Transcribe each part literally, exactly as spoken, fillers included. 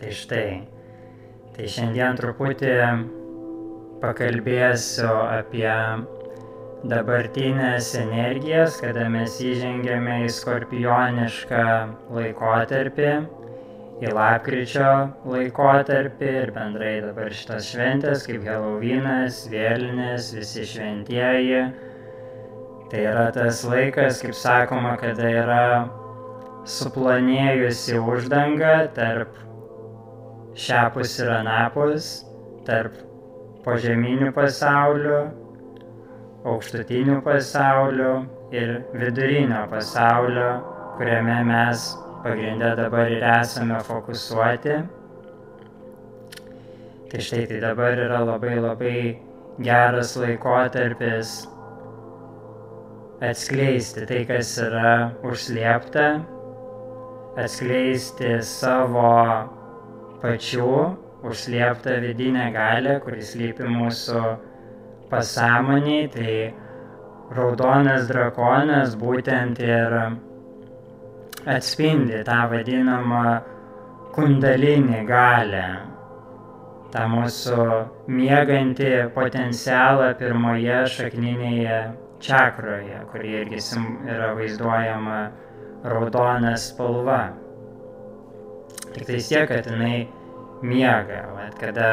Tai štai, tai šiandien truputį pakalbėsiu apie dabartinės energijas, kada mes įžengėme į skorpionišką laikotarpį, į lapkričio laikotarpį ir bendrai dabar šitas šventės, kaip Helovynas, Vėlinės, visi šventieji. Tai yra tas laikas, kaip sakoma, kada yra suplanėjusi uždanga tarp šiapus ir anapus, tarp požeminių pasaulių, aukštutinių pasaulių ir vidurinio pasaulio, kuriame mes pagrinde dabar ir esame fokusuoti. Tai štai, tai dabar yra labai labai geras laikotarpis atskleisti tai, kas yra užslėpta, atskleisti savo pačių užslėptą vidinę galią, kuris slypi mūsų pasąmonėje. Tai raudonas drakonas būtent ir atspindi tą vadinamą kundalinį galią, tą mūsų miegantį potencialą pirmoje šakninėje čakroje, kuri irgi yra vaizduojama raudona spalva. Tik tai tiek, kad jinai miega, bet kada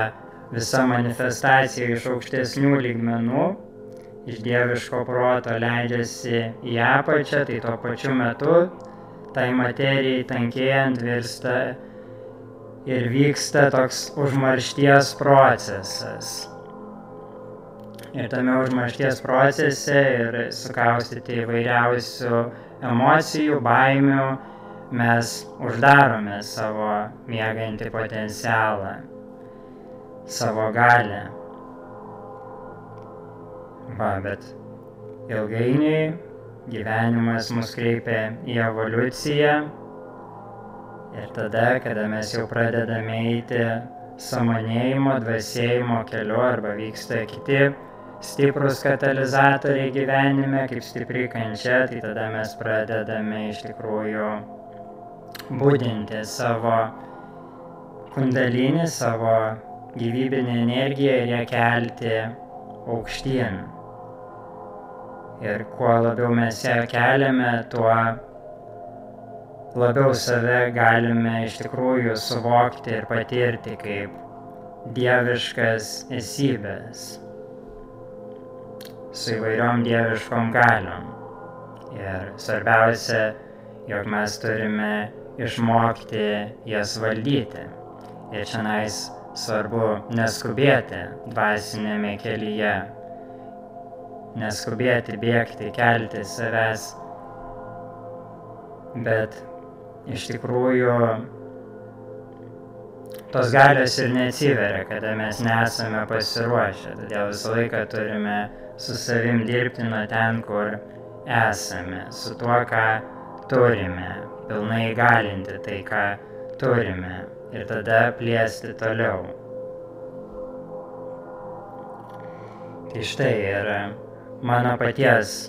visa manifestacija iš aukštesnių lygmenų, iš dieviško proto leidžiasi į apačią, tai tuo pačiu metu tai materijai tankėjant virsta ir vyksta toks užmaršties procesas. Ir tame užmaršties procese ir sukaustyti įvairiausių emocijų, baimių, mes uždarome savo miegantį potencialą, savo galią. Va, bet ilgainiui gyvenimas mus kreipia į evoliuciją ir tada, kada mes jau pradedame eiti sąmonėjimo, dvasėjimo keliu arba vyksta kiti stiprus katalizatoriai gyvenime, kaip stipri kančia, tai tada mes pradedame iš tikrųjų būdinti savo kundalinį, savo gyvybinę energiją ir ją kelti aukštyn. Ir kuo labiau mes ją keliame, tuo labiau save galime iš tikrųjų suvokti ir patirti kaip dieviškas esybės, su įvairiom dieviškom galiom. Ir svarbiausia, jog mes turime išmokti jas valdyti. Ir šiandien svarbu neskubėti dvasinėme kelyje, neskubėti bėgti, kelti savęs, bet iš tikrųjų tos galios ir neatsiveria, kada mes nesame pasiruošę. Todėl visą laiką turime su savim dirbti nuo ten, kur esame, su tuo, ką turime, pilnai įgalinti tai, ką turime ir tada plėsti toliau. Tai štai yra mano paties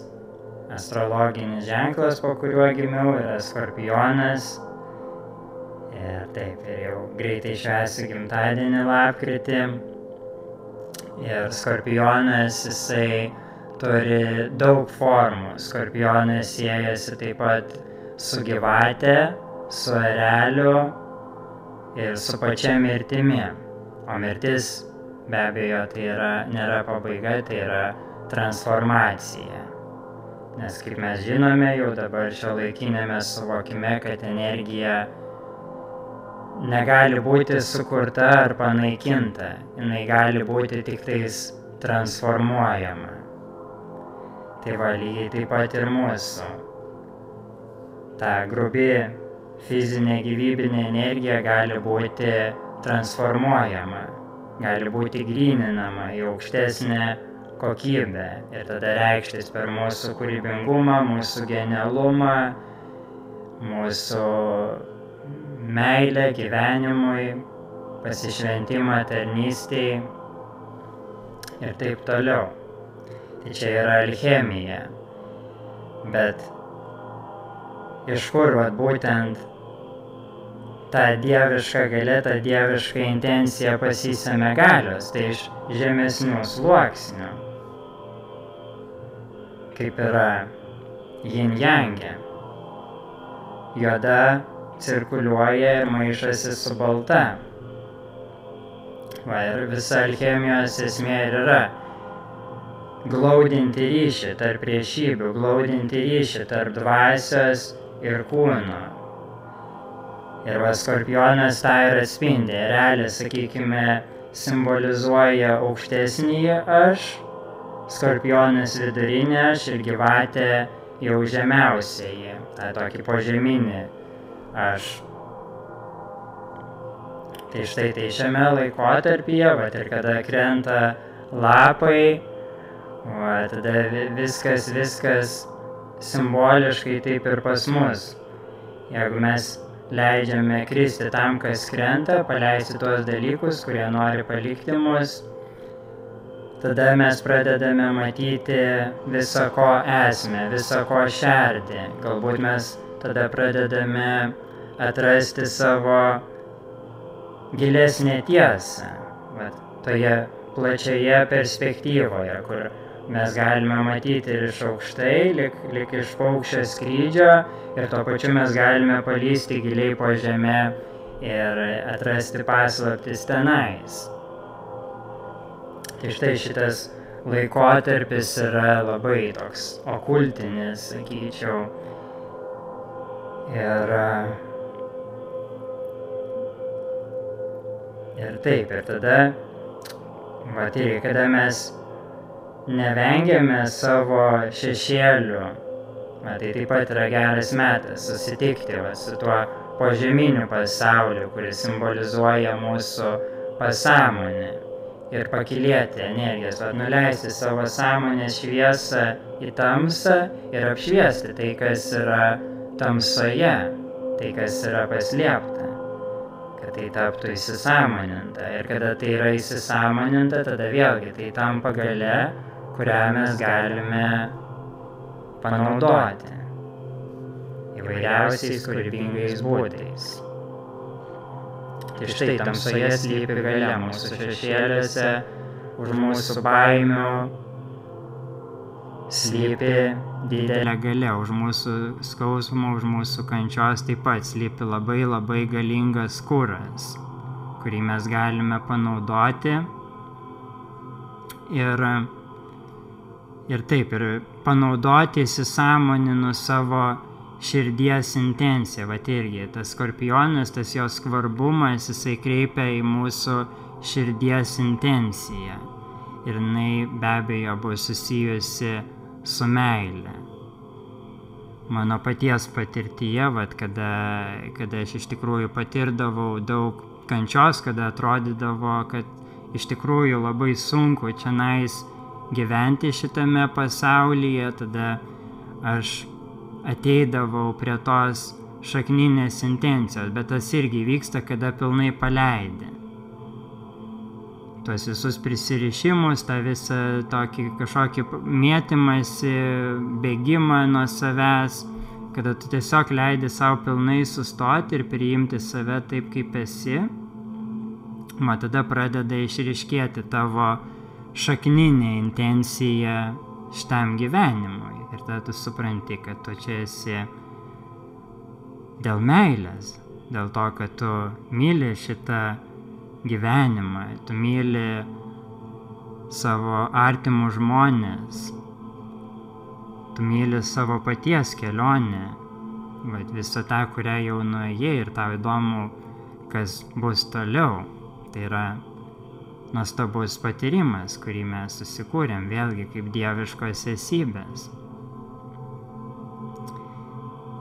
astrologinis ženklas, po kuriuo gimiau, yra skorpionas. Ir taip, ir jau greitai švęsiu gimtadienį lapkritį. Ir skorpionas, jisai turi daug formų. Skorpionas siejasi taip pat su gyvate, su ereliu ir su pačia mirtimi. O mirtis, be abejo, tai yra, nėra pabaiga, tai yra transformacija. Nes kaip mes žinome jau dabar šiuolaikiniame suvokime, kad energija negali būti sukurta ar panaikinta, jinai gali būti tik tais transformuojama. Tai va, lygiai taip pat ir mūsų. Ta grubi fizinė gyvybinė energija gali būti transformuojama, gali būti gryninama į aukštesnę kokybę ir tada reikštis per mūsų kūrybingumą, mūsų genialumą, mūsų meilę gyvenimui, pasišventimą tarnystėj ir taip toliau. Tai čia yra alchemija. Bet iš kur vat būtent tą dievišką galę, tą dievišką intenciją pasisėmė galios, tai iš žemesnių sluoksnių, kaip yra yin-jange. Juoda cirkuliuoja ir maišasi su balta. Va, ir visa alchemijos esmė ir yra glaudinti ryšį tarp priešybių, glaudinti ryšį tarp dvasios ir kūno. Ir va, skorpionas tą ir atspindi. Realiai, sakykime, simbolizuoja aukštesnį aš, skorpionas vidurinė aš ir gyvatė jau žemiausiai, tą tokį požeminį aš. Tai štai tai šiame laikotarpyje, va, ir kada krenta lapai, va, tada viskas, viskas simboliškai taip ir pas mus. Jeigu mes leidžiame kristi tam, kas krenta, paleisti tuos dalykus, kurie nori palikti mus, tada mes pradedame matyti visą ko esmę, visą ko šerdį. Galbūt mes tada pradedame atrasti savo gilesnę tiesą, va, toje plačioje perspektyvoje, kur mes galime matyti ir iš aukštai, lik, lik iš paukščio skrydžio, ir tuo pačiu mes galime palysti giliai po žemę ir atrasti paslaptis tenais. Tai štai šitas laikotarpis yra labai toks okultinis, sakyčiau. Ir, ir taip, ir tada, va, tai, kada mes nevengiame savo šešėlių, va, tai taip pat yra geras metas susitikti, va, su tuo požeminiu pasauliu, kuris simbolizuoja mūsų pasąmonę, ir pakilėti energijas, va, nuleisti savo sąmonės šviesą į tamsą ir apšviesti tai, kas yra tamsoje, tai, kas yra paslėpta, kad tai taptų įsisąmoninta. Ir kada tai yra įsisąmoninta, tada vėlgi tai tampa galia, kurią mes galime panaudoti įvairiausiais kūrybingais būdais. Tai štai tamsoje slypi galia, mūsų šešėliuose, už mūsų baimių slypi didelė galia, už mūsų skausmo, už mūsų kančios taip pat slypi labai labai galingas kuras, kurį mes galime panaudoti. Ir Ir taip, ir panaudoti įsisąmoninu savo širdies intenciją. Vat irgi tas skorpionas, tas jos skvarbumas, jisai kreipia į mūsų širdies intenciją. Ir jinai be abejo buvo susijusi su meile. Mano paties patirtyje, vat, kada, kada aš iš tikrųjų patirdavau daug kančios, kada atrodydavo, kad iš tikrųjų labai sunku čionais gyventi šitame pasaulyje, tada aš ateidavau prie tos šakninės intencijos, bet tas irgi vyksta, kada pilnai paleidi tuos visus prisirišimus, tą visą tokį kažkokį mėtymąsi, bėgimą nuo savęs, kada tu tiesiog leidi savo pilnai sustoti ir priimti save taip, kaip esi, ma tada pradeda išryškėti tavo šakninė intencija šitam gyvenimui. Ir tada tu supranti, kad tu čia esi dėl meilės, dėl to, kad tu myli šitą gyvenimą, tu myli savo artimų žmonės, tu myli savo paties kelionę, vat, visą tą, kurią jau nuėjai, ir tau įdomu, kas bus toliau. Tai yra nuostabus patyrimas, kurį mes susikūrėm, vėlgi kaip dieviškos esybės.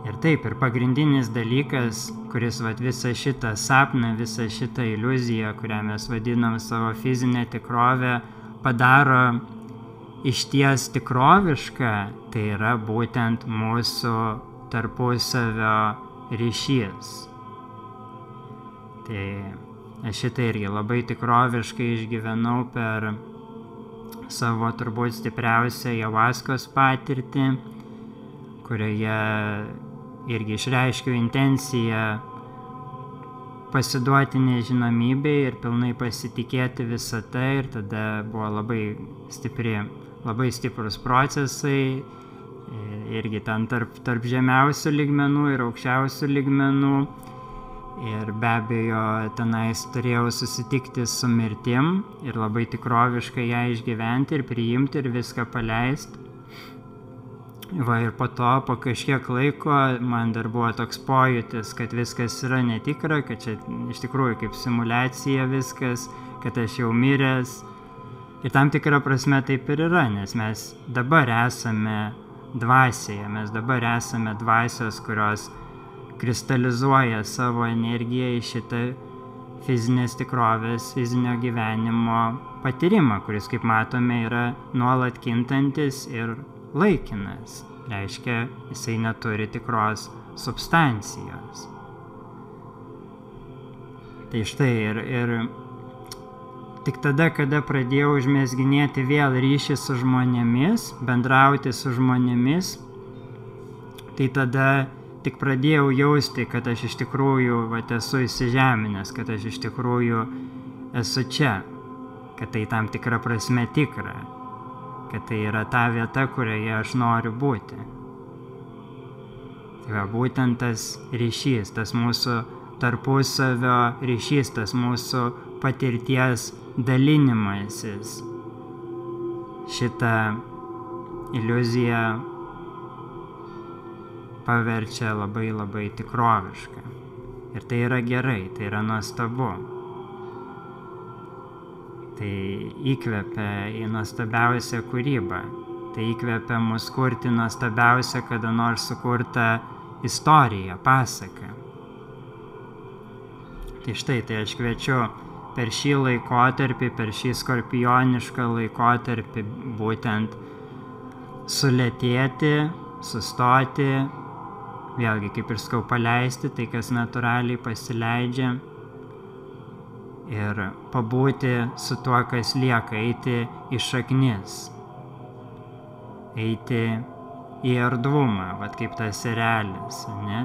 Ir taip, ir pagrindinis dalykas, kuris vat, visą šitą sapną, visą šitą iliuziją, kurią mes vadinam savo fizinę tikrovę, padaro išties tikrovišką, tai yra būtent mūsų tarpusavio ryšys. Tai aš šitą irgi labai tikroviškai išgyvenau per savo turbūt stipriausią javaskos patirtį, kurioje irgi išreiškiau intenciją pasiduoti nežinomybei ir pilnai pasitikėti visą tai, ir tada buvo labai stipri, labai stiprus procesai, irgi ten tarp, tarp žemiausių lygmenų ir aukščiausių lygmenų, ir be abejo tenais turėjau susitikti su mirtim ir labai tikroviškai ją išgyventi ir priimti ir viską paleisti. Va, ir po to, po kažkiek laiko, man dar buvo toks pojūtis, kad viskas yra netikra, kad čia iš tikrųjų kaip simuliacija viskas, kad aš jau miręs. Ir tam tikra prasme taip ir yra, nes mes dabar esame dvasioje, mes dabar esame dvasios, kurios kristalizuoja savo energiją į šitą fizinės tikrovės, fizinio gyvenimo patyrimą, kuris, kaip matome, yra nuolat kintantis ir laikinas, reiškia, jisai neturi tikros substancijos. Tai štai ir, ir tik tada, kada pradėjau užmezginėti vėl ryšį su žmonėmis, bendrauti su žmonėmis, tai tada tik pradėjau jausti, kad aš iš tikrųjų vat, esu įsižeminęs, kad aš iš tikrųjų esu čia, kad tai tam tikra prasme tikra, kad tai yra ta vieta, kurioje aš noriu būti. Tai va, būtent tas ryšys, tas mūsų tarpusavio ryšys, tas mūsų patirties dalinimasis. Šitą iliuziją paverčia labai labai tikrovišką. Ir tai yra gerai, tai yra nuostabu. Tai įkvepia į nuostabiausią kūrybą, tai įkvepia mus kurti nuostabiausią kada nors sukurtą istoriją, pasaką. Tai štai, tai aš kviečiu per šį laikotarpį, per šį skorpionišką laikotarpį būtent sulėtėti, sustoti, vėlgi kaip ir skau paleisti, tai kas natūraliai pasileidžia. Ir pabūti su tuo, kas lieka, eiti į šaknis, eiti į erdvumą, vat kaip tas erelis, ne?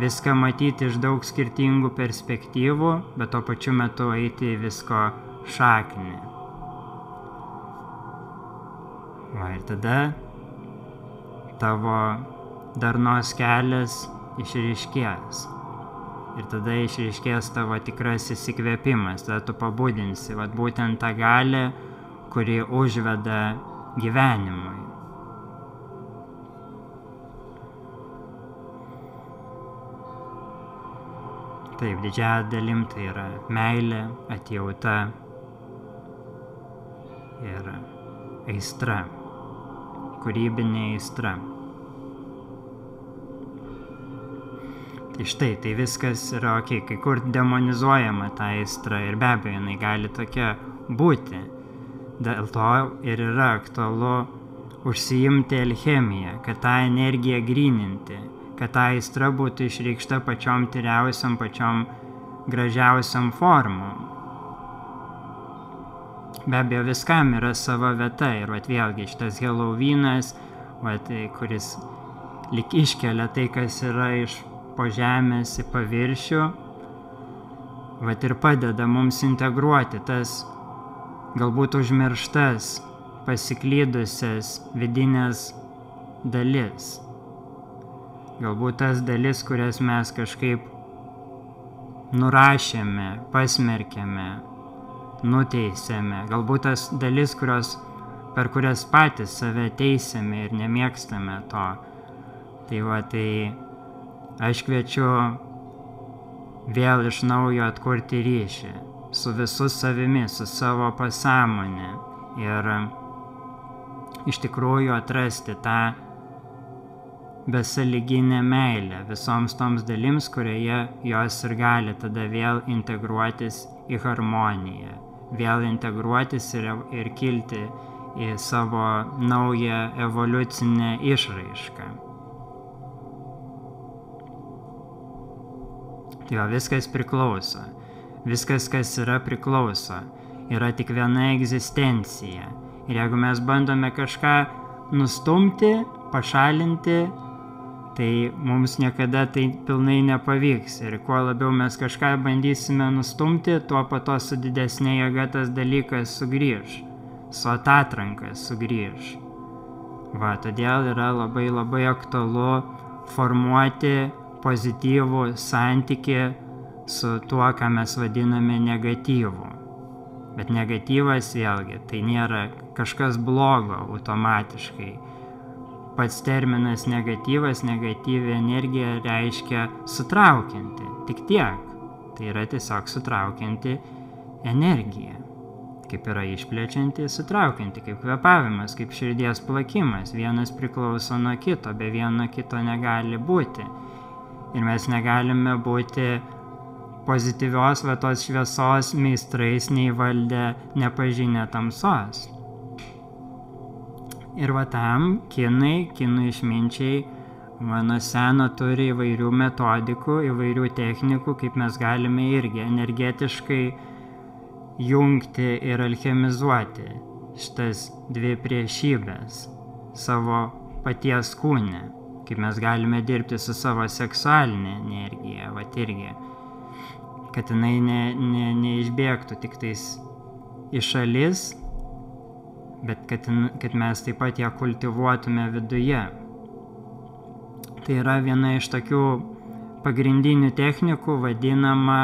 Viską matyti iš daug skirtingų perspektyvų, bet tuo pačiu metu eiti į visko šaknį. Va, ir tada tavo darnos kelias išryškės. Ir tada išryškės tavo tikrasis įkvėpimas, tada tu pabudinsi, vat būtent tą galią, kuri užveda gyvenimui. Taip, didžiąja dalim tai yra meilė, atjauta ir aistra, kūrybinė aistra. Tai štai, tai viskas yra ok, kai kur demonizuojama ta aistra ir be abejo, jinai gali tokia būti. Dėl to ir yra aktualu užsiimti alchemiją, kad tą energiją gryninti, kad ta aistra būtų išreikšta pačiom tyriausiam, pačiom gražiausiam formom. Be abejo, viskam yra sava vieta ir vat, vėlgi šitas Helovynas, vat, kuris lyg iškelia tai, kas yra iš po žemės į paviršių, vat ir padeda mums integruoti tas galbūt užmirštas, pasiklydusias vidinės dalis. Galbūt tas dalis, kurias mes kažkaip nurašėme, pasmerkėme, nuteisėme. Galbūt tas dalis, kurios, per kurias patys save teisėme ir nemėgstame to. Tai va, tai aš kviečiu vėl iš naujo atkurti ryšį su visu savimi, su savo pasąmonė ir iš tikrųjų atrasti tą besaliginę meilę visoms toms dalims, kurioje jos ir gali tada vėl integruotis į harmoniją, vėl integruotis ir, ir kilti į savo naują evoliucinę išraišką. Tai jo, viskas priklauso. Viskas, kas yra, priklauso. Yra tik viena egzistencija. Ir jeigu mes bandome kažką nustumti, pašalinti, tai mums niekada tai pilnai nepavyks. Ir kuo labiau mes kažką bandysime nustumti, tuo po to su didesnė jėga tas dalykas sugrįž, su atatranka sugrįž. Va, todėl yra labai labai aktualu formuoti pozityvų santykį su tuo, ką mes vadiname negatyvu. Bet negatyvas vėlgi, tai nėra kažkas blogo automatiškai. Pats terminas negatyvas, negatyvi energija reiškia sutraukianti, tik tiek. Tai yra tiesiog sutraukianti energija. Kaip yra išplečianti, sutraukianti, kaip kvepavimas, kaip širdies plakimas. Vienas priklauso nuo kito, be vieno kito negali būti. Ir mes negalime būti pozityvios, va tos šviesos meistrais, neįvaldę, nepažinę tamsos. Ir va tam kinai, kinų išminčiai, mano seno turi įvairių metodikų, įvairių technikų, kaip mes galime irgi energetiškai jungti ir alchemizuoti šitas dvi priešybės savo paties kūne, kaip mes galime dirbti su savo seksualinė energija, va irgi, kad jinai ne, ne, neišbėgtų tik tais į šalis, bet kad, kad mes taip pat ją kultivuotume viduje. Tai yra viena iš tokių pagrindinių technikų, vadinama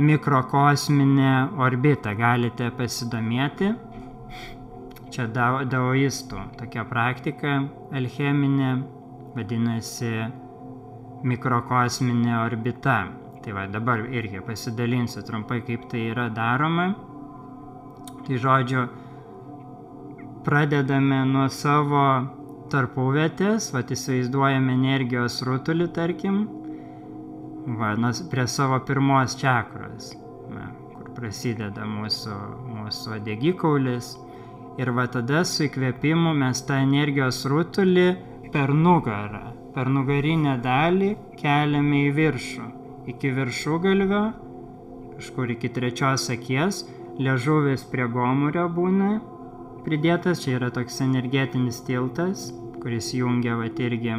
mikrokosminė orbita. Galite pasidomėti. Čia daoistų tokia praktika alcheminė, vadinasi mikrokosminė orbita. Tai va, dabar irgi pasidalinsiu trumpai, kaip tai yra daroma. Tai žodžiu, pradedame nuo savo tarpuvietės, va, įsivaizduojame energijos rutulį, tarkim, va, prie savo pirmos čakros, va, kur prasideda mūsų, mūsų uodegikaulis. Ir va tada su įkvėpimu mes tą energijos rutulį per nugarą, per nugarinę dalį keliame į viršų. Iki viršugalvio, kažkur iki trečios akies, liežuvis prie gomurio būna pridėtas, čia yra toks energetinis tiltas, kuris jungia va irgi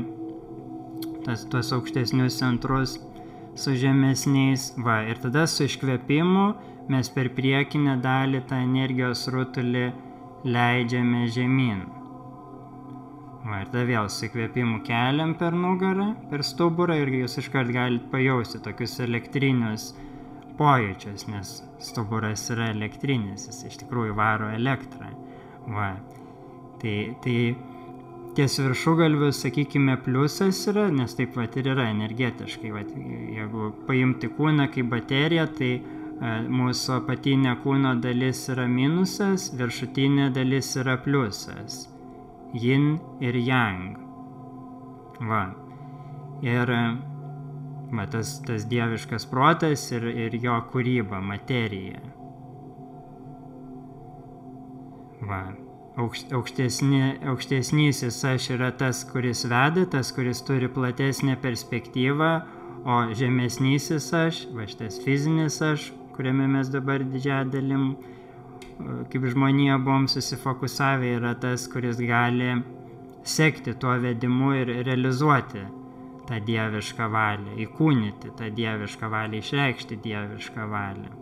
tas, tuos aukštesnius centrus su žemesniais. Va, ir tada su iškvėpimu mes per priekinę dalį tą energijos rutulį leidžiame žemyn. Va, ir tada vėl su įkvėpimu keliam per nugarą, per stuburą, ir jūs iškart galite pajausti tokius elektrinius pojūčius, nes stuburas yra elektrinis, jis iš tikrųjų varo elektrą. Va, tai, tai ties viršugalvių, sakykime, pliusas yra, nes taip va ir yra energetiškai. Va, jeigu paimti kūną kaip bateriją, tai mūsų apatinė kūno dalis yra minusas, viršutinė dalis yra pliusas. Yin ir yang. Va. Ir va, tas, tas dieviškas protas ir, ir jo kūryba, materija. Va. Aukštesni, aukštesnysis aš yra tas, kuris veda, tas, kuris turi platesnę perspektyvą, o žemesnysis aš, va šitas fizinis aš, kuriame mes dabar didžiąją dalim kaip žmonija buvom susifokusavę, yra tas, kuris gali sekti tuo vedimu ir realizuoti tą dievišką valią, įkūnyti tą dievišką valią, išreikšti dievišką valią.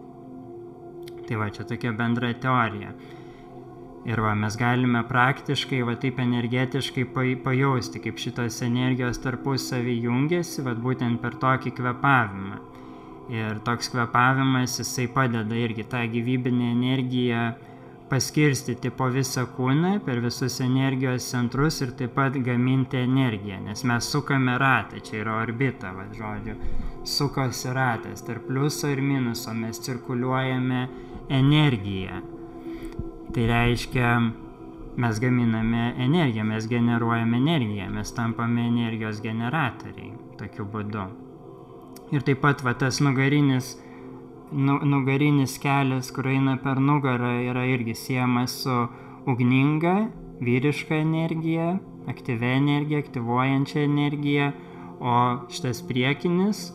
Tai va, čia tokia bendra teorija. Ir va, mes galime praktiškai, va taip energetiškai pajausti, kaip šitos energijos tarpusavį jungiasi, va būtent per tokį kvėpavimą. Ir toks kvepavimas, jisai padeda irgi tą gyvybinę energiją paskirstyti po visą kūną, per visus energijos centrus ir taip pat gaminti energiją, nes mes sukame ratą, čia yra orbita, va, žodžiu, sukosi ratas, tarp pliuso ir minuso mes cirkuliuojame energiją. Tai reiškia, mes gaminame energiją, mes generuojame energiją, mes tampame energijos generatoriai tokiu būdu. Ir taip pat va, tas nugarinis, nu, nugarinis kelias, kur eina per nugarą, yra irgi siejamas su ugninga, vyriška energija, aktyvia energija, aktyvuojančia energija, o šitas priekinis,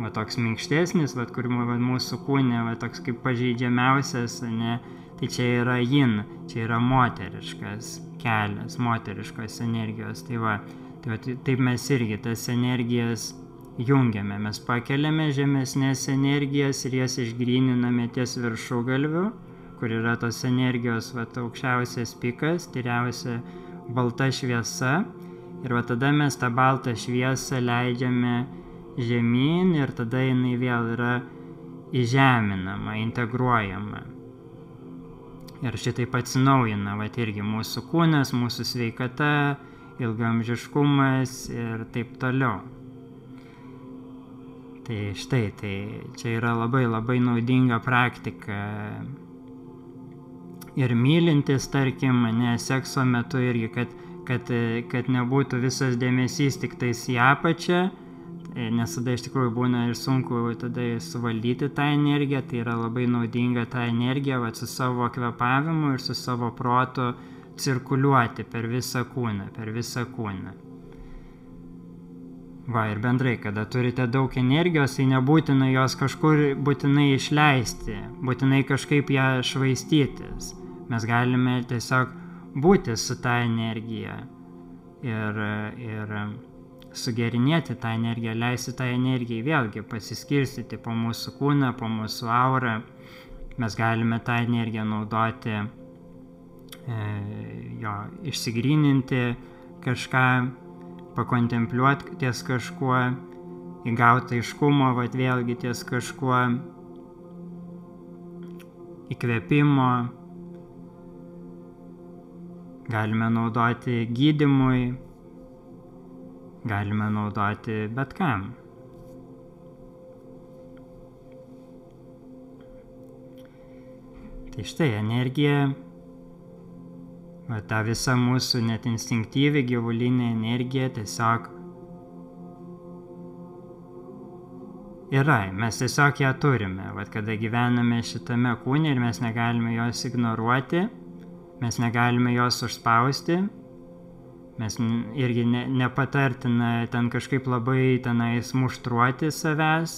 va, toks minkštesnis, va, kur va, mūsų kūne va, toks kaip pažeidžiamiausias, ne, tai čia yra yin, čia yra moteriškas kelias, moteriškos energijos. Tai va, Tai taip mes irgi tas energijas jungiame. Mes pakeliame žemesnės energijas ir jas išgryniname ties viršugalviu, kur yra tos energijos vat, aukščiausias pikas, tyriausia balta šviesa. Ir va tada mes tą baltą šviesą leidžiame žemyn ir tada jinai vėl yra įžeminama, integruojama. Ir šitaip atsinaujina, va irgi mūsų kūnas, mūsų sveikata, ilgamžiškumas ir taip toliau. Tai štai, tai čia yra labai labai naudinga praktika. Ir mylintis, tarkim, ne sekso metu irgi, kad Kad, kad nebūtų visas dėmesys tik tais į apačią, nes tada iš tikrųjų būna ir sunku tada suvaldyti tą energiją, tai yra labai naudinga tą energiją va, su savo kvepavimu ir su savo protu cirkuliuoti per visą kūną, per visą kūną. Va, ir bendrai, kada turite daug energijos, tai nebūtina jos kažkur būtinai išleisti, būtinai kažkaip ją švaistytis. Mes galime tiesiog būti su tą energija ir, ir sugerinėti tą energiją, leisti tą energiją vėlgi pasiskirstyti po mūsų kūną, po mūsų aurą. Mes galime tą energiją naudoti, e, jo, išsigryninti kažką, pakontempliuoti ties kažkuo, įgauti aiškumo, vat vėlgi ties kažkuo, įkvėpimo. Galime naudoti gydymui, galime naudoti bet kam. Tai štai energija, va, ta visa mūsų net instinktyvi gyvulinė energija tiesiog yra. Mes tiesiog ją turime, va, kada gyvename šitame kūne ir mes negalime jos ignoruoti. Mes negalime jos užspausti, mes irgi ne, nepatartina ten kažkaip labai tenais muštruoti savęs,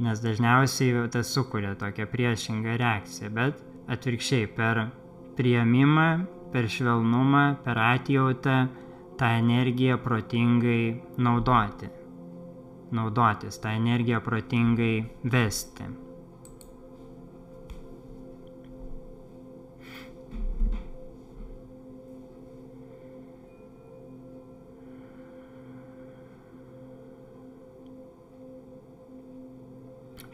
nes dažniausiai tas sukuria tokią priešingą reakciją, bet atvirkščiai per priėmimą, per švelnumą, per atjautą tą energiją protingai naudoti, naudotis, tą energiją protingai vesti.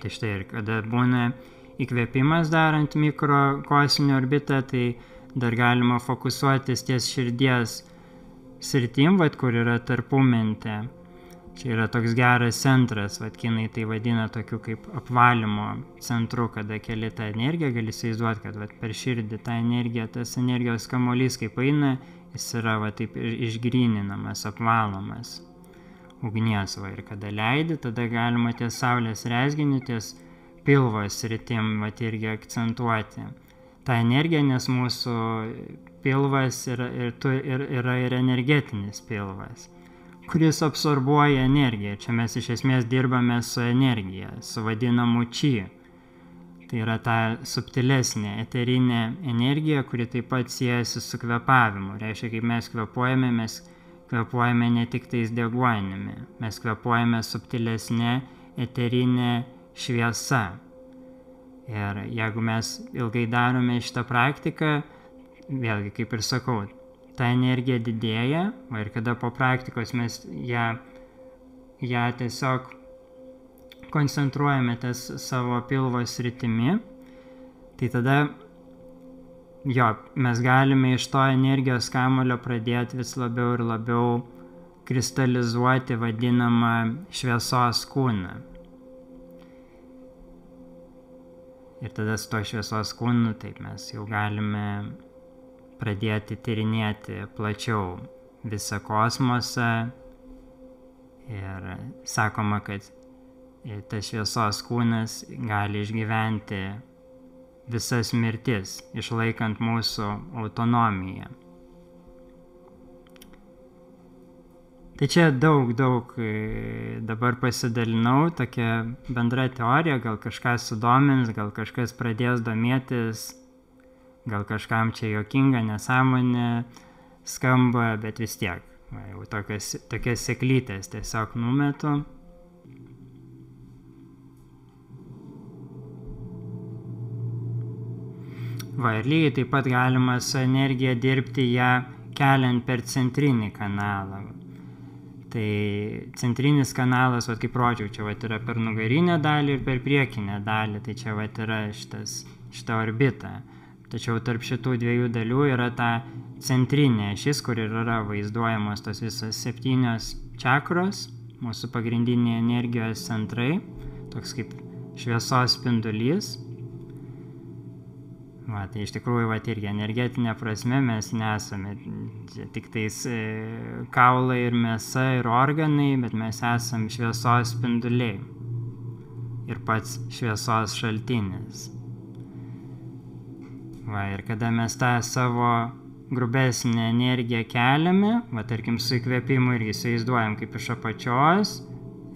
Tai štai ir kada būna įkvėpimas darant mikrokosminį orbitą, tai dar galima fokusuotis ties širdies sritim, vat, kur yra tarpumentė. Čia yra toks geras centras, vat, kinai tai vadina tokiu kaip apvalymo centru, kada keli tą energiją, gali įsivaizduoti, kad vat, per širdį tą energiją, tas energijos kamuolys kaip eina, jis yra vat, taip išgryninamas, apvalomas. Ugnies, va, ir kada leidi, tada galima ties saulės rezginiu, ties pilvos sritim, va, irgi akcentuoti tą energiją, nes mūsų pilvas yra ir, ir, yra ir energetinis pilvas, kuris absorbuoja energiją. Čia mes iš esmės dirbame su energija, su vadinamu či. Tai yra ta subtilesnė eterinė energija, kuri taip pat siejasi su kvepavimu. Reiškia, kaip mes kvepuojame, mes kvepuojame ne tik tais deguonimi, mes kvepuojame subtilesnė eterinė šviesa. Ir jeigu mes ilgai darome šitą praktiką, vėlgi kaip ir sakau, ta energija didėja, o ir kada po praktikos mes ją, ją tiesiog koncentruojame ties savo pilvo sritimi, tai tada jo, mes galime iš to energijos kamulio pradėti vis labiau ir labiau kristalizuoti vadinamą šviesos kūną. Ir tada su to šviesos kūnu taip mes jau galime pradėti tyrinėti plačiau visą kosmosą. Ir sakoma, kad tas šviesos kūnas gali išgyventi visas mirtis, išlaikant mūsų autonomiją. Tai čia daug, daug dabar pasidalinau, tokia bendra teorija, gal kažkas sudomins, gal kažkas pradės domėtis, gal kažkam čia juokinga, nesąmonė, skamba, bet vis tiek. Va, jau tokias, tokias seklytės tiesiog numetu. Va, ir lygiai taip pat galima su energija dirbti ją keliant per centrinį kanalą. Tai centrinis kanalas, vat, kaip rodžiau, čia vat, yra per nugarinę dalį ir per priekinę dalį, tai čia vat, yra šitas, šita orbita. Tačiau tarp šitų dviejų dalių yra ta centrinė ašis, kur yra vaizduojamos tos visos septynios čakros, mūsų pagrindiniai energijos centrai, toks kaip šviesos spindulys. Va, tai iš tikrųjų, va, irgi energetinė prasme mes nesame tik tais kaulai ir mėsa ir organai, bet mes esame šviesos spinduliai ir pats šviesos šaltinis. Va, ir kada mes tą savo grubesnę energiją keliame, va, tarkim, su įkvėpimu irgi įsivaizduojam, kaip iš apačios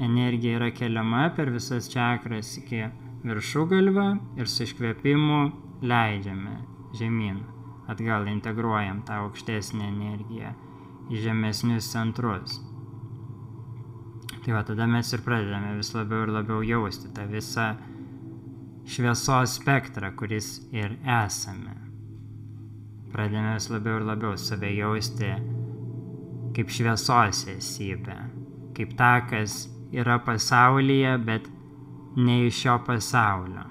energija yra keliama per visas čakras iki viršugalvio ir su iškvėpimu leidžiame žemyn, atgal integruojam tą aukštesnį energiją į žemesnius centrus. Tai va, tada mes ir pradedame vis labiau ir labiau jausti tą visą šviesos spektrą, kuris ir esame. Pradedame vis labiau ir labiau save jausti kaip šviesos esybę, kaip tą, kas yra pasaulyje, bet ne iš šio pasaulio.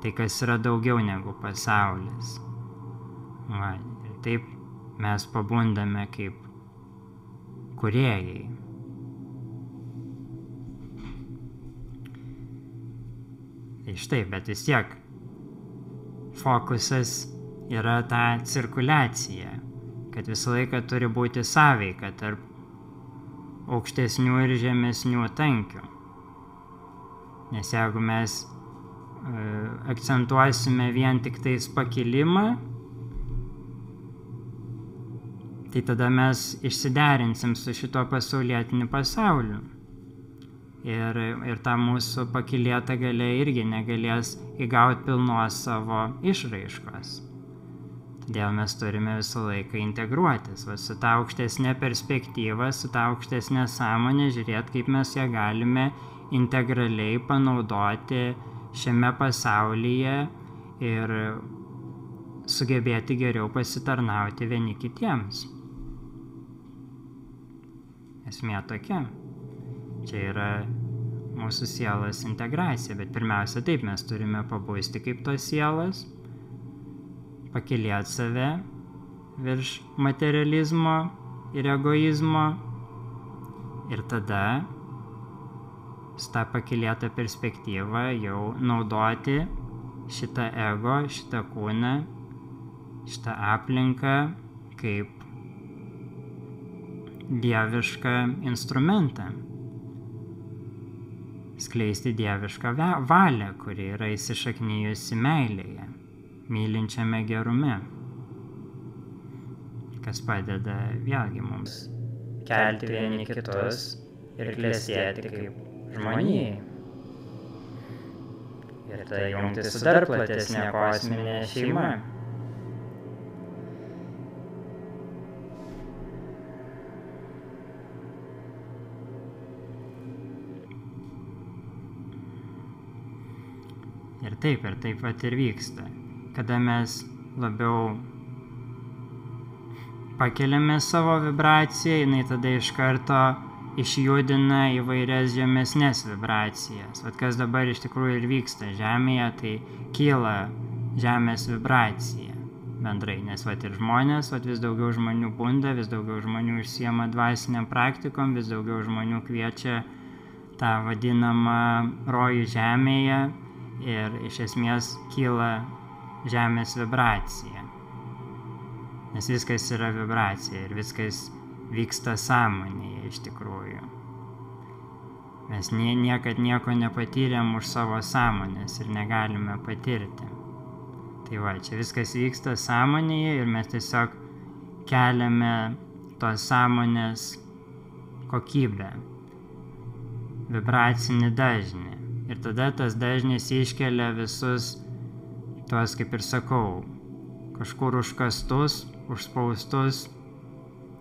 Tai, kas yra daugiau negu pasaulis. Va, ir taip mes pabundame kaip kūrėjai. Tai štai, bet vis tiek fokusas yra ta cirkuliacija, kad visą laiką turi būti sąveika tarp aukštesnių ir žemesnių tankių. Nes jeigu mes akcentuosime vien tik tais pakilimą, tai tada mes išsiderinsim su šito pasaulietiniu pasauliu. Ir, ir ta mūsų pakilėta galia irgi negalės įgauti pilnos savo išraiškos. Todėl mes turime visą laiką integruotis, va, su ta aukštesnė perspektyva, su ta aukštesnė sąmonė, žiūrėti, kaip mes ją galime integraliai panaudoti šiame pasaulyje ir sugebėti geriau pasitarnauti vieni kitiems. Esmė tokia. Čia yra mūsų sielos integracija, bet pirmiausia taip mes turime pabusti kaip tos sielos, pakilėti save virš materializmo ir egoizmo ir tada tą pakilėtą perspektyvą jau naudoti šitą ego, šitą kūną, šitą aplinką kaip dievišką instrumentą. Skleisti dievišką valią, kuri yra įsišaknijusi meilėje, mylinčiame gerume, kas padeda vėlgi mums kelti vieni kitus ir klestėti kaip žmonijai. Ir tai jungti su dar platesnė kosminė šeima. Ir taip, ir taip pat ir vyksta. Kada mes labiau pakeliame savo vibraciją, jinai tada iš karto išjudina įvairias žemesnės vibracijas. Vat kas dabar iš tikrųjų ir vyksta Žemėje, tai kyla Žemės vibracija bendrai, nes vat ir žmonės, vat vis daugiau žmonių bunda, vis daugiau žmonių išsiema dvasiniam praktikom, vis daugiau žmonių kviečia tą vadinamą rojų Žemėje ir iš esmės kyla Žemės vibracija. Nes viskas yra vibracija ir viskas vyksta sąmonėje iš tikrųjų. Mes nie, niekad nieko nepatyrėm už savo sąmonės ir negalime patirti. Tai va, čia viskas vyksta sąmonėje ir mes tiesiog keliame tos sąmonės kokybę, vibracinį dažnį. Ir tada tas dažnis iškelia visus tuos, kaip ir sakau, kažkur užkastus, užspaustus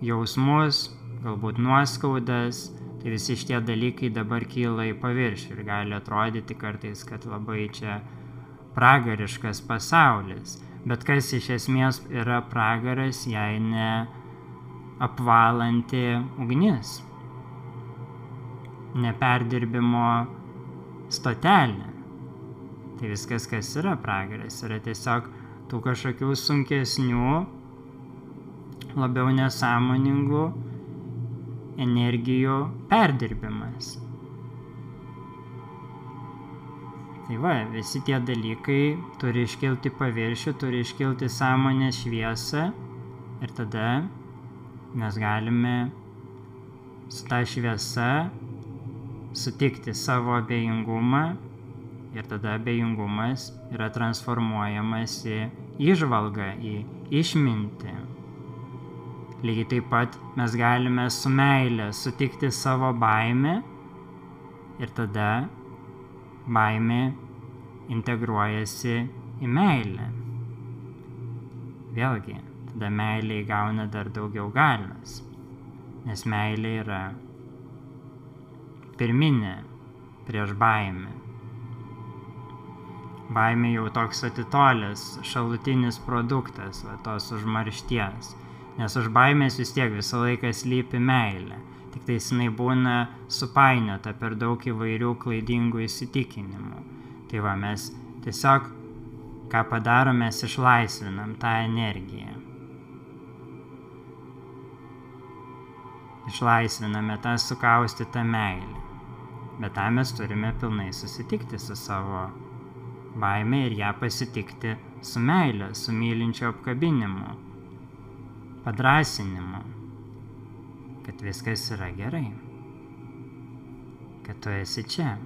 jausmus, galbūt nuoskaudas, tai visi šitie dalykai dabar kyla į paviršių ir gali atrodyti kartais, kad labai čia pragariškas pasaulis. Bet kas iš esmės yra pragaras, jei ne apvalanti ugnis, neperdirbimo stotelė. Tai viskas, kas yra pragaras, yra tiesiog tų kažkokių sunkesnių, labiau nesąmoningų energijų perdirbimas. Tai va, visi tie dalykai turi iškilti paviršių, turi iškilti sąmonės šviesą ir tada mes galime su ta šviesa sutikti savo abejingumą ir tada abejingumas yra transformuojamas į įžvalgą, į išmintį. Lygiai taip pat mes galime su meile sutikti savo baimę ir tada baimė integruojasi į meilę. Vėlgi, tada meilė įgauna dar daugiau galios, nes meilė yra pirminė prieš baimę. Baimė jau toks atitolęs, šalutinis produktas, va, tos užmaršties. Nes už baimės vis tiek visą laiką slypi meilė, tik tai jinai būna supainiota per daug įvairių klaidingų įsitikinimų. Tai va, mes tiesiog, ką padarom, mes išlaisvinam tą energiją. Išlaisviname tą sukaustytą meilę. Bet tą mes turime pilnai susitikti su savo baime ir ją pasitikti su meile, su mylinčio apkabinimu, padrąsinimu, kad viskas yra gerai, kad tu esi čia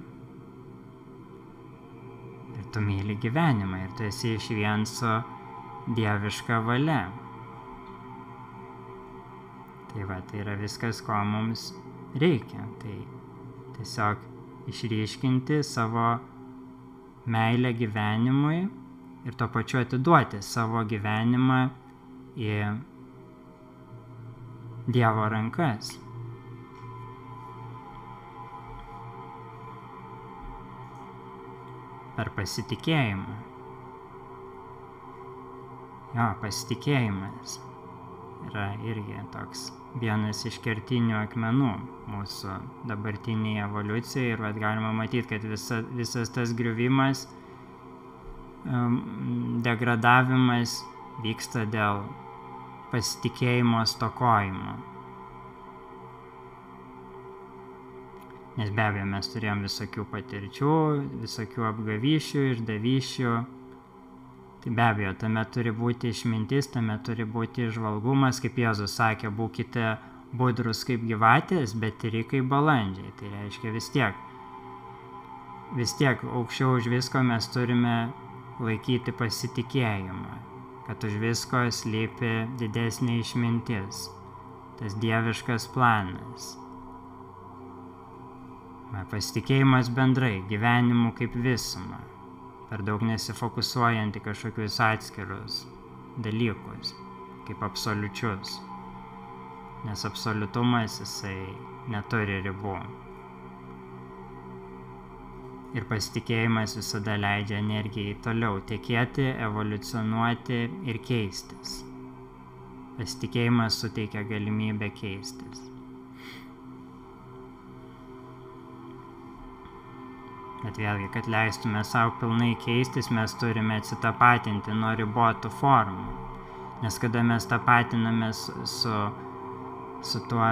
ir tu myli gyvenimą ir tu esi iš vien su dieviška valia. Tai va, tai yra viskas, ko mums reikia. Tai tiesiog išryškinti savo meilę gyvenimui ir tuo pačiu atiduoti savo gyvenimą į Dievo rankas. Per pasitikėjimą. Jo, pasitikėjimas yra irgi toks vienas iš kertinių akmenų mūsų dabartinėje evoliucijoje ir vat galima matyti, kad visa, visas tas griuvimas, degradavimas vyksta dėl pasitikėjimo stokojimo. Nes be abejo mes turėjom visokių patirčių, visokių apgavyšių, išdavyšių. Tai be abejo, tame turi būti išmintis, tame turi būti įžvalgumas, kaip Jėzus sakė, būkite budrus kaip gyvatės, bet ir kaip balandžiai. Tai reiškia vis tiek, vis tiek aukščiau už visko mes turime laikyti pasitikėjimą, kad už visko slypi didesnė išmintis, tas dieviškas planas. Pasitikėjimas bendrai, gyvenimu kaip visuma, per daug nesifokusuojant į kažkokius atskirus dalykus, kaip absoliučius, nes absoliutumas jisai neturi ribų. Ir pasitikėjimas visada leidžia energijai toliau tekėti, evoliucionuoti ir keistis. Pasitikėjimas suteikia galimybę keistis. Bet vėlgi, kad leistume savo pilnai keistis, mes turime atsitapatinti nuo ribotų formų. Nes kada mes tapatiname su, su, su tuo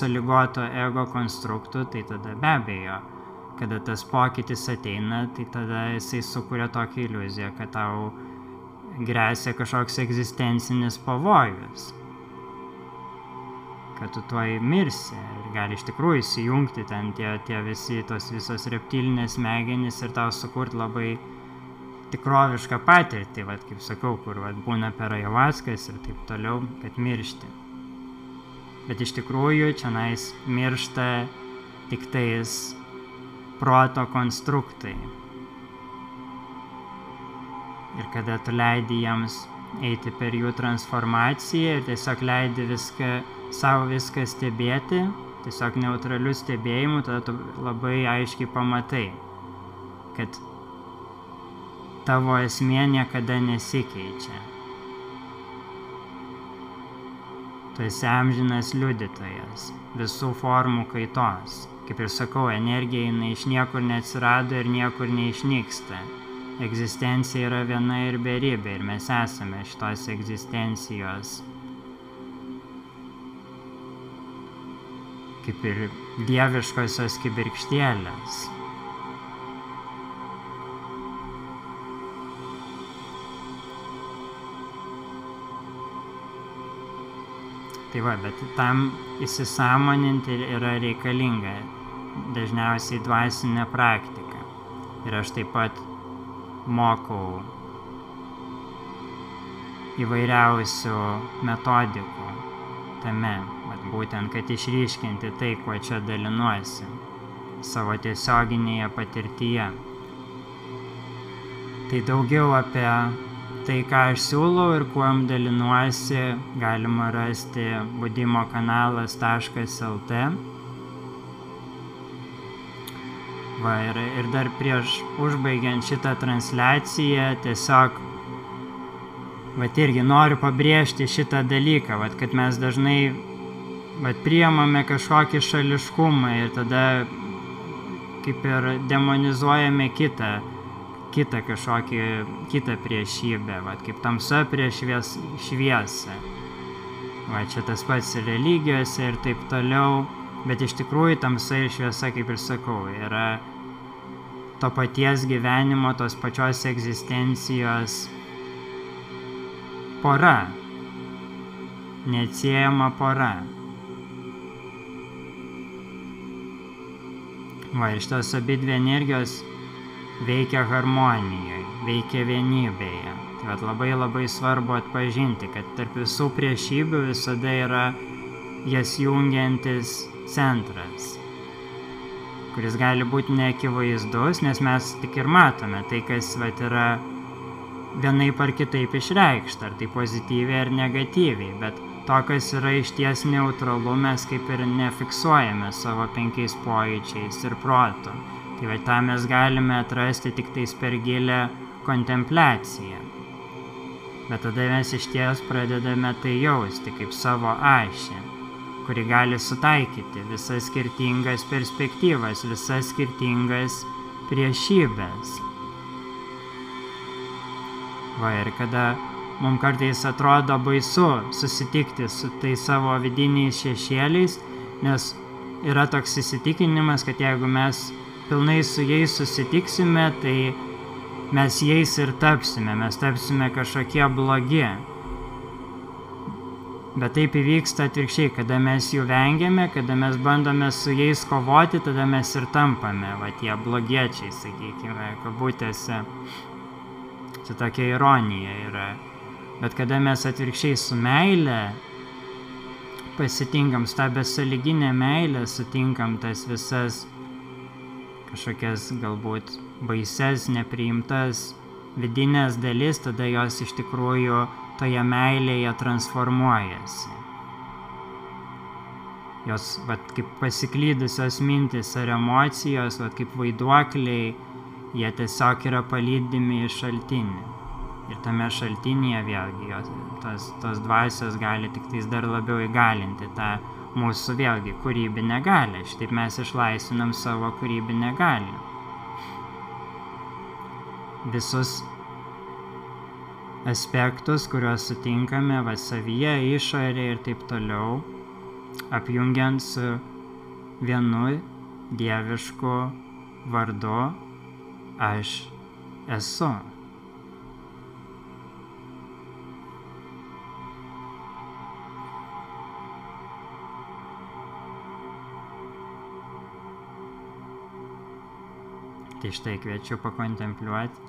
sąlygoto ego konstruktu, tai tada be abejo, kada tas pokytis ateina, tai tada jisai sukuria tokią iliuziją, kad tau grėsia kažkoks egzistencinis pavojus, kad tu tuoj mirsi ir gali iš tikrųjų įsijungti ten tie, tie visi, tos visos reptilinės smegenys ir tau sukurti labai tikrovišką patirtį, vat, kaip sakau, kur vat, būna per ajavaskas ir taip toliau, kad miršti. Bet iš tikrųjų čionais miršta tik tais proto konstruktai. Ir kada tu leidi jiems eiti per jų transformaciją ir tiesiog leidi viską, savo viską stebėti, tiesiog neutralių stebėjimų, tada tu labai aiškiai pamatai, kad tavo esmė niekada nesikeičia. Tu esi amžinas liudytojas visų formų kaitos. Kaip ir sakau, energija jinai iš niekur neatsirado ir niekur neišnyksta. Egzistencija yra viena ir beribė ir mes esame šitos egzistencijos. Kaip ir dieviškosios kibirkštėlės. Tai va, bet tam įsisąmoninti yra reikalinga dažniausiai dvasinė praktika. Ir aš taip pat mokau įvairiausių metodikų tame, vat būtent, kad išryškinti tai, kuo čia dalinuosi, savo tiesioginėje patirtyje. Tai daugiau apie tai, ką aš siūlau ir kuom dalinuosi, galima rasti budimo kanalas taškas el t. Va, ir, ir dar prieš užbaigiant šitą transliaciją tiesiog vat irgi noriu pabrėžti šitą dalyką, vat, kad mes dažnai vat, priimame kažkokį šališkumą ir tada kaip ir demonizuojame kitą. kitą kažkokį, kitą priešybę, vat, kaip tamsa prieš švies, šviesą. Va, čia tas pats ir religijose ir taip toliau, bet iš tikrųjų tamsa ir šviesa, kaip ir sakau, yra to paties gyvenimo, tos pačios egzistencijos pora, neatsiejama pora. Va, ir šitos abidvi energijos veikia harmonijoje, veikia vienybėje. Tai vat labai labai svarbu atpažinti, kad tarp visų priešybių visada yra jas jungiantis centras, kuris gali būti neakivaizdus, nes mes tik ir matome tai, kas vat yra vienaip ar kitaip išreikšta, ar tai pozityviai ar negatyviai, bet to, kas yra išties neutralu, mes kaip ir nefiksuojame savo penkiais pojūčiais ir protu. Tai va, tą mes galime atrasti tik tais per gilią kontempliaciją. Bet tada mes išties pradedame tai jausti kaip savo ašį, kuri gali sutaikyti visas skirtingas perspektyvas, visas skirtingas priešybės. Va, ir kada mums kartais atrodo baisu susitikti su tai savo vidiniais šešėliais, nes yra toks įsitikinimas, kad jeigu mes pilnai su jais susitiksime, tai mes jais ir tapsime, mes tapsime kažkokie blogi. Bet taip įvyksta atvirkščiai, kada mes jų vengiame, kada mes bandome su jais kovoti, tada mes ir tampame, va, tie blogiečiai, sakykime, kabutėse. Čia tokia ironija yra. Bet kada mes atvirkščiai su meile pasitinkam, tą besąlyginę meilę, sutinkam tas visas kažkokias galbūt baises, nepriimtas vidinės dalis, tada jos iš tikrųjų toje meilėje transformuojasi. Jos vat, kaip pasiklydusios mintis ar emocijos, vat, kaip vaiduokliai, jie tiesiog yra palydimi į šaltinį. Ir tame šaltinėje vėlgi jos, tos, tos dvasios gali tik tais dar labiau įgalinti tą mūsų vėlgi kūrybinę galią. Šitaip mes išlaisvinam savo kūrybinę galią. Visus aspektus, kuriuos sutinkame va, savyje, išorėje ir taip toliau, apjungiant su vienu dievišku vardu aš esu. Tai štai kviečiu pakontempliuoti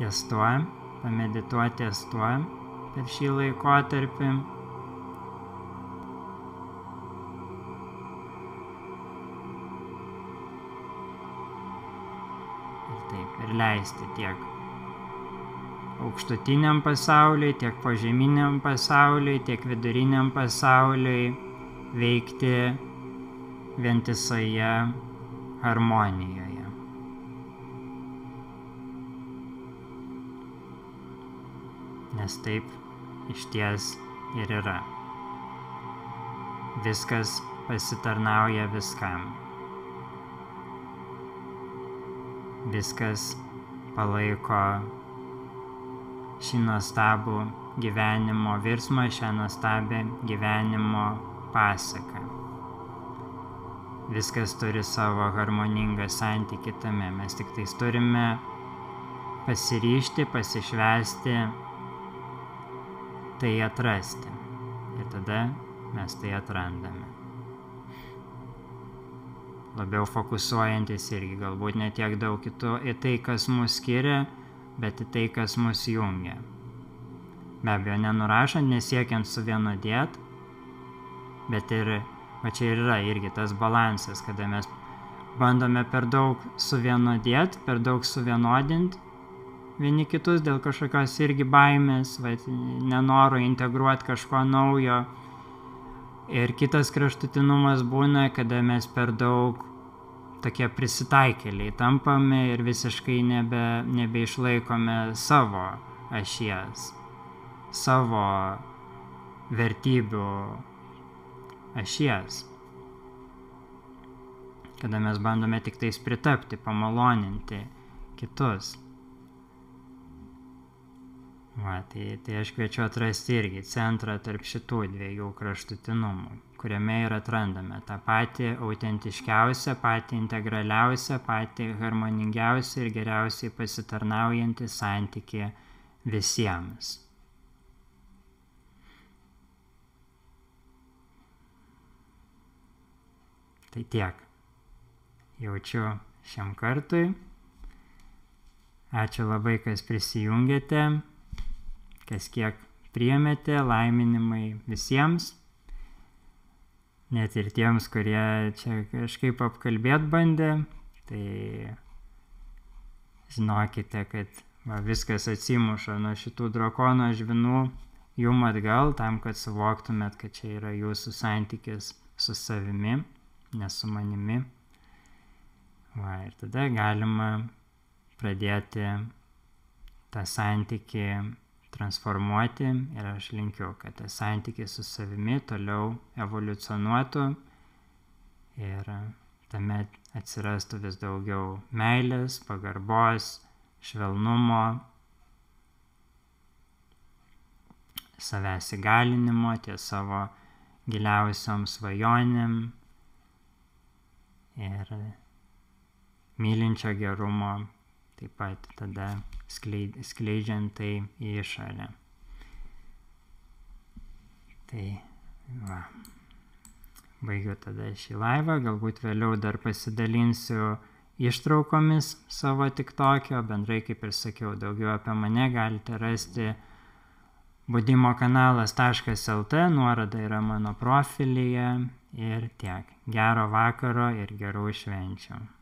ties tuo, pamedituoti ties tuo per šį laikotarpį. Ir taip, ir leisti tiek aukštutiniam pasauliui, tiek požeminiam pasauliui, tiek viduriniam pasauliui veikti vientisoje harmonijoje. Nes taip išties ir yra. Viskas pasitarnauja viskam. Viskas palaiko šį nuostabų gyvenimo virsmą, šią nuostabią gyvenimo pasaką. Viskas turi savo harmoningą santykį tame. Mes tik tais turime pasiryžti, pasišvęsti, tai atrasti. Ir tada mes tai atrandame. Labiau fokusuojantis irgi, galbūt ne tiek daug kitų į tai, kas mus skiria, bet į tai, kas mus jungia. Be abejo, nenurašant, nesiekiant suvienodėt, bet ir, va čia ir yra irgi tas balansas, kada mes bandome per daug suvienodėt, per daug suvienodint vieni kitus dėl kažkokios irgi baimės, va, nenoro integruoti kažko naujo. Ir kitas kraštutinumas būna, kada mes per daug tokie prisitaikėliai tampame ir visiškai nebe, nebeišlaikome savo ašies, savo vertybių ašies. Kada mes bandome tik tais pritapti, pamaloninti kitus. Va, tai, tai aš kviečiu atrasti irgi centrą tarp šitų dviejų kraštutinumų, kuriame ir atrandame tą patį autentiškiausią, patį integraliausią, patį harmoningiausią ir geriausiai pasitarnaujantį santykį visiems. Tai tiek jaučiu šiam kartui. Ačiū labai, kas prisijungėte. Kas kiek priėmėte, laiminimai visiems, net ir tiems, kurie čia kažkaip apkalbėt bandė, tai žinokite, kad va, viskas atsimuša nuo šitų drakono žvinų jum atgal, tam, kad suvoktumėt, kad čia yra jūsų santykis su savimi, ne su manimi. Va, ir tada galima pradėti tą santykį transformuoti ir aš linkiu, kad tas santykis su savimi toliau evoliucionuotų ir tame atsirastų vis daugiau meilės, pagarbos, švelnumo, savęs įgalinimo ties savo giliausiom svajonėm ir mylinčio gerumo taip pat tada skleidžiant tai į išorę. Tai va, baigiu tada šį laivą, galbūt vėliau dar pasidalinsiu ištraukomis savo TikTok'e, bendrai kaip ir sakiau, daugiau apie mane galite rasti budimo kanalas taškas el t, nuoroda yra mano profilyje ir tiek. Gero vakaro ir gerų švenčių.